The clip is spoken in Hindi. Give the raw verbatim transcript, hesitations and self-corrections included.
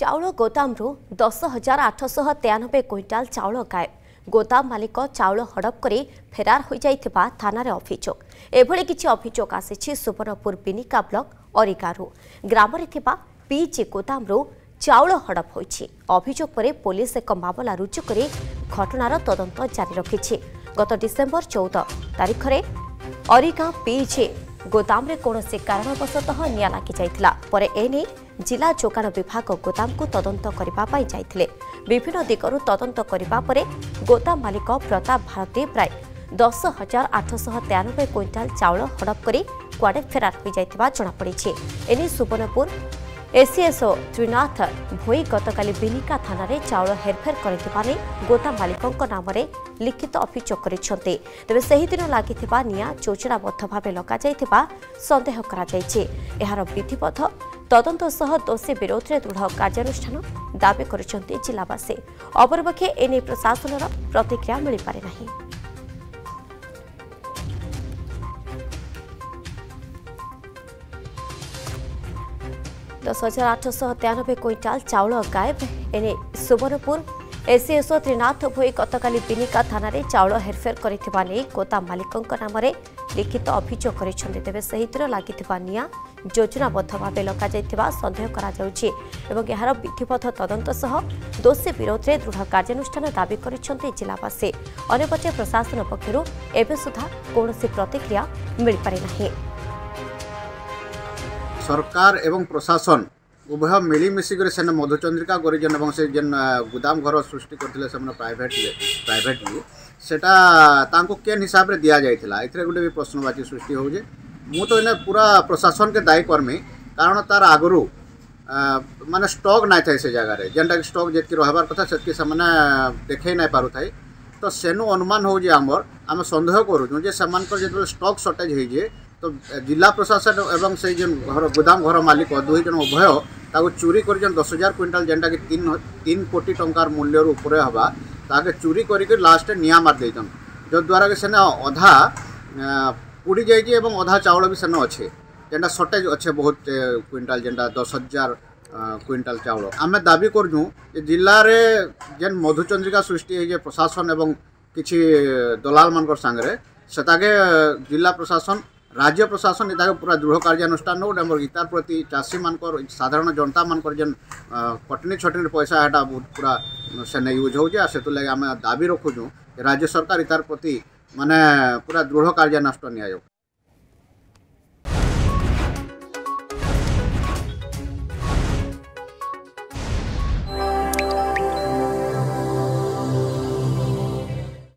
चाउल गोदामु दस हजार आठश तेयानबे क्विंटाल चाउल गायब। गोदाम मालिक चाउल हड़प कर फेरार हो जाता थाना अभियोग। एभली किछि अभियोग आसी सुवर्णपुर बिनिका ब्लॉक अरिगारू ग्रामीण पीजी गोदामु चाउल हड़प होइछि। अभियोग पर पुलिस एक मामला रुजु कर घटनार तदंत जारी रखिछि। गत डिसेम्बर चौदह तारिखरे अरिगां पीजी गोदाम कौन कारणवशतः निआं लागि जाइतिला। परे एने जिला जोगाण विभाग गोदाम को तदंत करने जाते विभिन्न दिगरु तदंत करने गोदाम मालिक प्रताप भारती प्राय दस हजार आठश तेयानबे क्विंटाल चाउल हड़प कर कुआडे फेरार हो जाता जमापड़ी। एने सुवर्णपुर एसीएसओ त्रिनाथ भोई गतकाली बिनिका थाना रे चाउल हेरफेर कर गोदाम मालिकों नाम रे लिखित अभियोग करते। तेज से दिन लगी निआं योजनाबद्ध भाव लग सन्देह कर विधिवध तदंत सह दोषी विरोध में दृढ़ कार्यानुष्ठान दावी कर जिलावासी। अपरपक्षे एने प्रशासन प्रतिक्रिया मिल पारे नाही। दस हजार आठश तेयानबे क्विंटाल चाउल गायब। एने सुवर्णपुर एसीएसओ त्रिनाथ भोई गतकाली बिनिका थाना रे चाउल हेरफेर कर गोदाम मालिकों नाम रे लिखित अभियोग करते। तेज से दिन लगी निआं योजनाबद्ध भाव लग सन्देह कर विधिवध तदंत सह दोषी विरोध में दृढ़ कार्यानुष्ठान दावी करते जिलावासी। अन्यपटे प्रशासन पक्ष एवं सुधा कौन प्रतिक्रिया मिल पारे नाही। सरकार एवं प्रशासन उभय मिलीमिशिक मधुचंद्रिका गरीजन और से जेन गोदाम घर सृष्टि करते प्राइवेट प्राइवेटली सेटा केन हिसाब से दि जाता ए गोटे भी प्रश्नवाची सृष्टि हो। तो इन्हें पूरा प्रशासन के दायी करमी कारण तार आगु माने स्टॉक ना था से जगार जेनटा कि स्टॉक जी रहा कथा से देखे ना पार था। तो सेनु अनुमान हो आमर आम सन्देह करूँ स्टॉक सर्टेज हो तो जिला प्रशासन एवं से जो घर गोदाम घर मालिक दुई जन उभय ताको चोरी कर दस हजार क्विंटाल जेनटा कि तीन तीन कोटी टंकार मूल्य उपरे हवा ताके चोरी करके लास्ट निआं मार देछन जद्वारा कि सेने अधा पुड़ी जाइए एवं अधा चाउल भी सेने अच्छे जेनटा सर्टेज अच्छे बहुत क्विंटाल जेनटा दस हजार क्विंटाल चाउल आम दाबी करूँ जिले में जेन मधुचंद्रिका सृष्टि हो प्रशासन एवं किसी दलाल मान सागर से जिला प्रशासन राज्य प्रशासन इतना पूरा दृढ़ कार्यानुष्ठान हो गीतार प्रति चाषी मान साधारण जनता मान जेन कटनी छटनी पैसा है पूरा से नहीं यूज हो से तो लगे आम दाबी रखुचु राज्य सरकार इतार प्रति माने पूरा दृढ़ कार्यानुष्ठान निया।